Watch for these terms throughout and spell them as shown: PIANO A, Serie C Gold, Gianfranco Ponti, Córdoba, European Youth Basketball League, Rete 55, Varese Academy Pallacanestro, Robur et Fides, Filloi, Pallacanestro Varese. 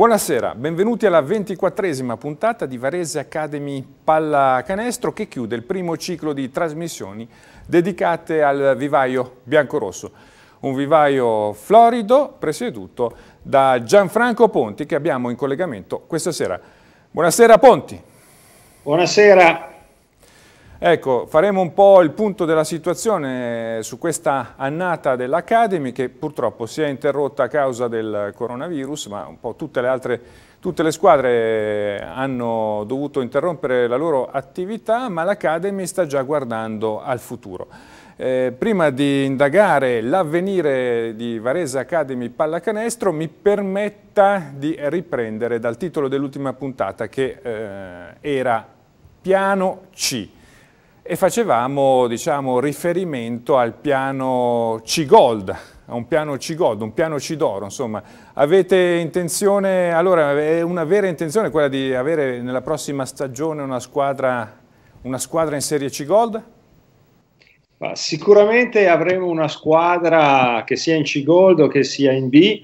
Buonasera, benvenuti alla 24ª puntata di Varese Academy Pallacanestro che chiude il primo ciclo di trasmissioni dedicate al vivaio biancorosso. Un vivaio florido presieduto da Gianfranco Ponti che abbiamo in collegamento questa sera. Buonasera Ponti. Buonasera. Ecco, faremo un po' il punto della situazione su questa annata dell'Academy che purtroppo si è interrotta a causa del coronavirus, ma un po' tutte le squadre hanno dovuto interrompere la loro attività, ma l'Academy sta già guardando al futuro. Prima di indagare l'avvenire di Varese Academy Pallacanestro, mi permetta di riprendere dal titolo dell'ultima puntata che era Piano C. E facevamo, diciamo, riferimento al piano C Gold, a un piano C Gold, un piano C d'oro, insomma. Avete intenzione, allora, è una vera intenzione quella di avere nella prossima stagione una squadra in Serie C Gold? Ma sicuramente avremo una squadra che sia in C Gold o che sia in B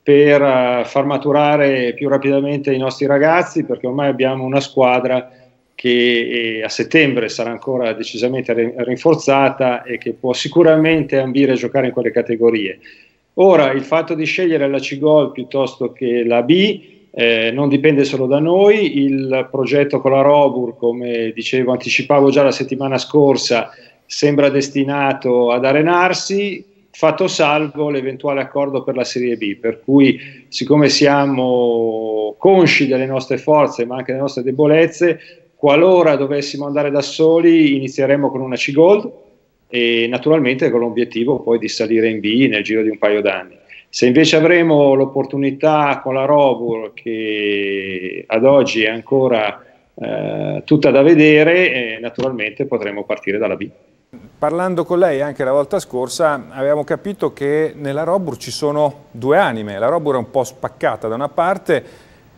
per far maturare più rapidamente i nostri ragazzi, perché ormai abbiamo una squadra che a settembre sarà ancora decisamente rinforzata e che può sicuramente ambire a giocare in quelle categorie. Ora, il fatto di scegliere la C Gold piuttosto che la B non dipende solo da noi. Il progetto con la Robur, come dicevo, anticipavo già la settimana scorsa, sembra destinato ad arenarsi, fatto salvo l'eventuale accordo per la Serie B, per cui siccome siamo consci delle nostre forze ma anche delle nostre debolezze, qualora dovessimo andare da soli inizieremo con una C Gold e naturalmente con l'obiettivo poi di salire in B nel giro di un paio d'anni. Se invece avremo l'opportunità con la Robur, che ad oggi è ancora tutta da vedere, naturalmente potremo partire dalla B. Parlando con lei anche la volta scorsa avevamo capito che nella Robur ci sono due anime. La Robur è un po' spaccata: da una parte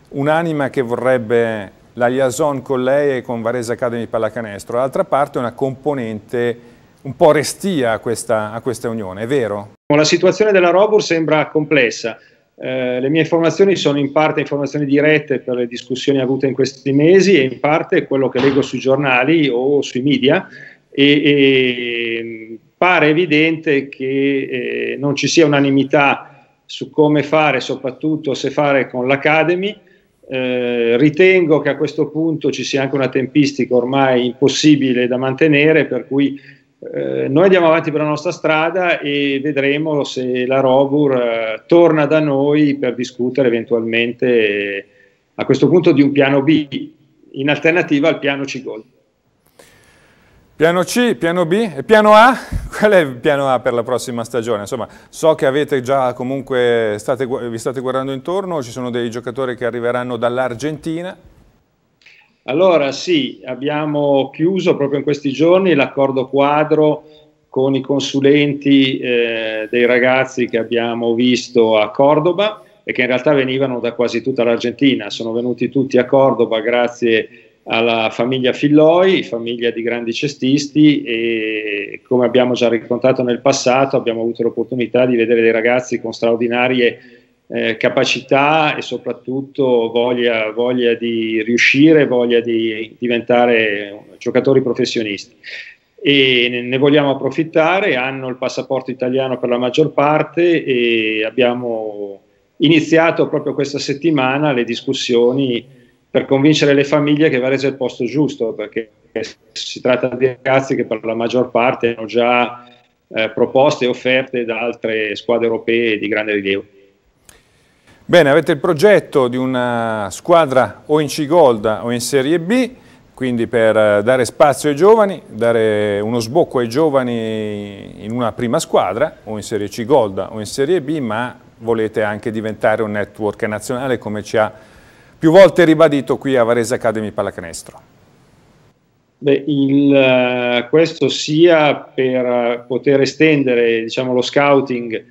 un'anima che vorrebbe la liaison con lei e con Varese Academy Pallacanestro, dall'altra parte una componente un po' restia a questa unione, è vero? La situazione della Robur sembra complessa, le mie informazioni sono in parte informazioni dirette per le discussioni avute in questi mesi e in parte quello che leggo sui giornali o sui media, e pare evidente che non ci sia unanimità su come fare, soprattutto se fare con l'Academy. Ritengo che a questo punto ci sia anche una tempistica ormai impossibile da mantenere, per cui noi andiamo avanti per la nostra strada e vedremo se la Robur torna da noi per discutere eventualmente a questo punto di un piano B in alternativa al piano C Gold. Piano C, piano B e piano A? Qual è il piano A per la prossima stagione? Insomma, so che avete già comunque, vi state guardando intorno, ci sono dei giocatori che arriveranno dall'Argentina. Allora sì, abbiamo chiuso proprio in questi giorni l'accordo quadro con i consulenti dei ragazzi che abbiamo visto a Córdoba e che in realtà venivano da quasi tutta l'Argentina. Sono venuti tutti a Córdoba grazie alla famiglia Filloi, famiglia di grandi cestisti, e come abbiamo già raccontato nel passato abbiamo avuto l'opportunità di vedere dei ragazzi con straordinarie capacità e soprattutto voglia di riuscire, voglia di diventare giocatori professionisti, e ne vogliamo approfittare. Hanno il passaporto italiano per la maggior parte e abbiamo iniziato proprio questa settimana le discussioni per convincere le famiglie che Varese è il posto giusto, perché si tratta di ragazzi che per la maggior parte hanno già proposte e offerte da altre squadre europee di grande rilievo. Bene, avete il progetto di una squadra o in C Gold o in Serie B, quindi per dare spazio ai giovani, dare uno sbocco ai giovani in una prima squadra, o in Serie C Gold o in Serie B, ma volete anche diventare un network nazionale, come ci ha più volte ribadito qui a Varese Academy Pallacanestro. Beh, questo sia per poter estendere, diciamo, lo scouting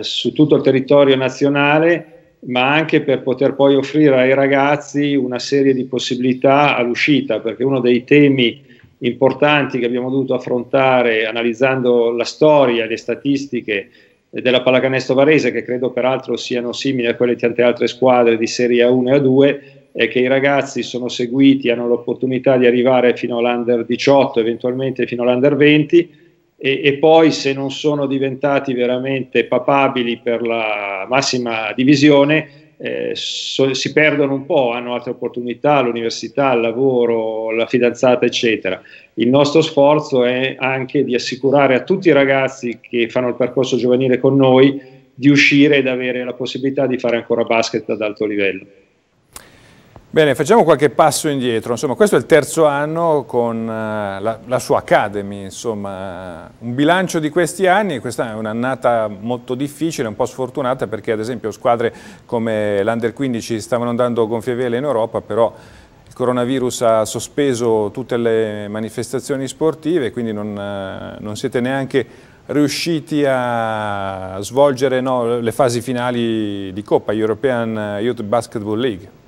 su tutto il territorio nazionale, ma anche per poter poi offrire ai ragazzi una serie di possibilità all'uscita, perché uno dei temi importanti che abbiamo dovuto affrontare analizzando la storia e le statistiche della pallacanestro varese, che credo peraltro siano simili a quelle di tante altre squadre di Serie A1 e A2, è che i ragazzi sono seguiti, hanno l'opportunità di arrivare fino all'Under 18, eventualmente fino all'Under 20, e poi se non sono diventati veramente papabili per la massima divisione, si perdono un po', hanno altre opportunità, l'università, il lavoro, la fidanzata, eccetera. Il nostro sforzo è anche di assicurare a tutti i ragazzi che fanno il percorso giovanile con noi di uscire ed avere la possibilità di fare ancora basket ad alto livello. Bene, facciamo qualche passo indietro. Insomma, questo è il terzo anno con la sua Academy. Insomma, un bilancio di questi anni. Questa è un'annata molto difficile, un po' sfortunata, perché ad esempio squadre come l'Under 15 stavano andando gonfie vele in Europa, però il coronavirus ha sospeso tutte le manifestazioni sportive, quindi non siete neanche riusciti a svolgere le fasi finali di Coppa, European Youth Basketball League.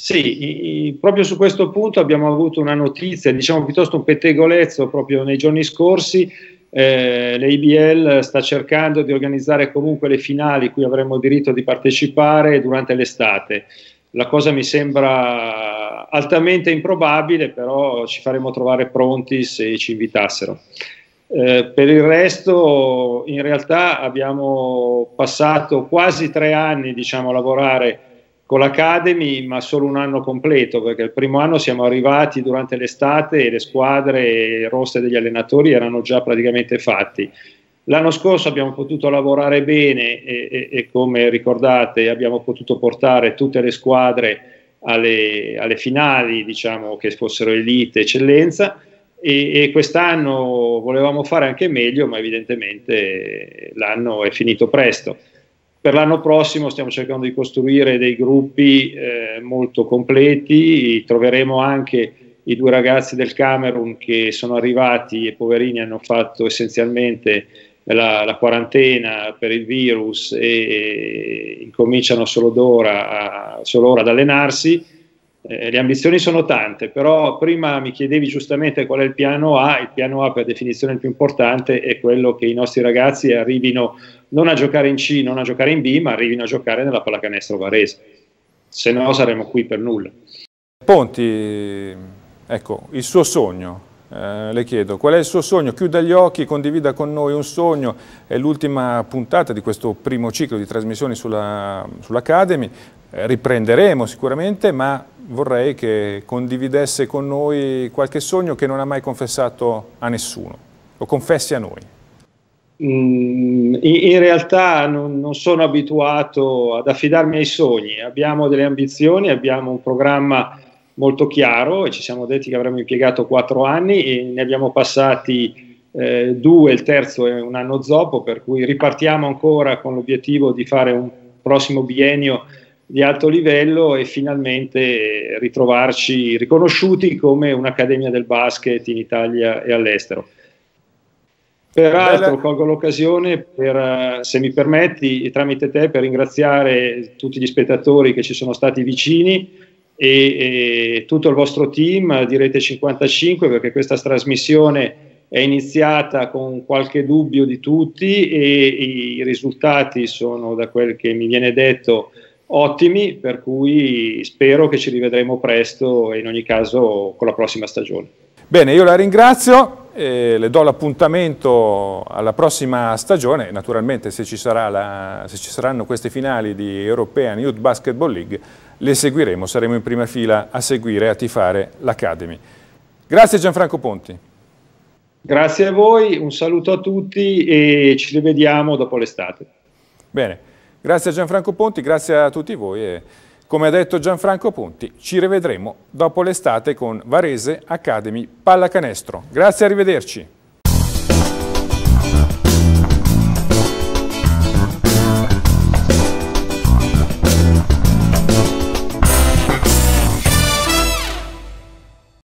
Sì, proprio su questo punto abbiamo avuto una notizia, diciamo piuttosto un pettegolezzo proprio nei giorni scorsi. L'ABL sta cercando di organizzare comunque le finali cui avremo diritto di partecipare durante l'estate. La cosa mi sembra altamente improbabile, però ci faremo trovare pronti se ci invitassero. Per il resto in realtà abbiamo passato quasi 3 anni, diciamo, a lavorare con l'Academy, ma solo un anno completo, perché il primo anno siamo arrivati durante l'estate e le squadre e i roster degli allenatori erano già praticamente fatti. L'anno scorso abbiamo potuto lavorare bene e come ricordate abbiamo potuto portare tutte le squadre alle finali, diciamo, che fossero elite, eccellenza, e quest'anno volevamo fare anche meglio, ma evidentemente l'anno è finito presto. Per l'anno prossimo stiamo cercando di costruire dei gruppi molto completi. Troveremo anche i 2 ragazzi del Camerun che sono arrivati e poverini hanno fatto essenzialmente la quarantena per il virus e incominciano solo ora ad allenarsi. Le ambizioni sono tante, però prima mi chiedevi giustamente qual è il piano A. Il piano A, per definizione il più importante, è quello che i nostri ragazzi arrivino non a giocare in C, non a giocare in B, ma arrivino a giocare nella pallacanestro varese, se no saremo qui per nulla. Ponti, ecco, il suo sogno, le chiedo, qual è il suo sogno? Chiuda gli occhi, condivida con noi un sogno. È l'ultima puntata di questo primo ciclo di trasmissioni sull'Academy. Riprenderemo sicuramente, ma vorrei che condividesse con noi qualche sogno che non ha mai confessato a nessuno. Lo confessi a noi. In realtà non sono abituato ad affidarmi ai sogni. Abbiamo delle ambizioni, abbiamo un programma molto chiaro e ci siamo detti che avremmo impiegato 4 anni e ne abbiamo passati 2, il terzo è un anno zoppo, per cui ripartiamo ancora con l'obiettivo di fare un prossimo biennio di alto livello e finalmente ritrovarci riconosciuti come un'accademia del basket in Italia e all'estero. Peraltro colgo l'occasione per, se mi permetti, tramite te, per ringraziare tutti gli spettatori che ci sono stati vicini e tutto il vostro team di Rete 55, perché questa trasmissione è iniziata con qualche dubbio di tutti e i risultati sono, da quel che mi viene detto, ottimi, per cui spero che ci rivedremo presto e in ogni caso con la prossima stagione. Bene, io la ringrazio e le do l'appuntamento alla prossima stagione, naturalmente se ci saranno queste finali di European Youth Basketball League le seguiremo, saremo in prima fila a seguire e a tifare l'Academy. Grazie Gianfranco Ponti. Grazie a voi, un saluto a tutti e ci rivediamo dopo l'estate. Bene. Grazie a Gianfranco Ponti, grazie a tutti voi e, come ha detto Gianfranco Ponti, ci rivedremo dopo l'estate con Varese Academy Pallacanestro. Grazie, arrivederci.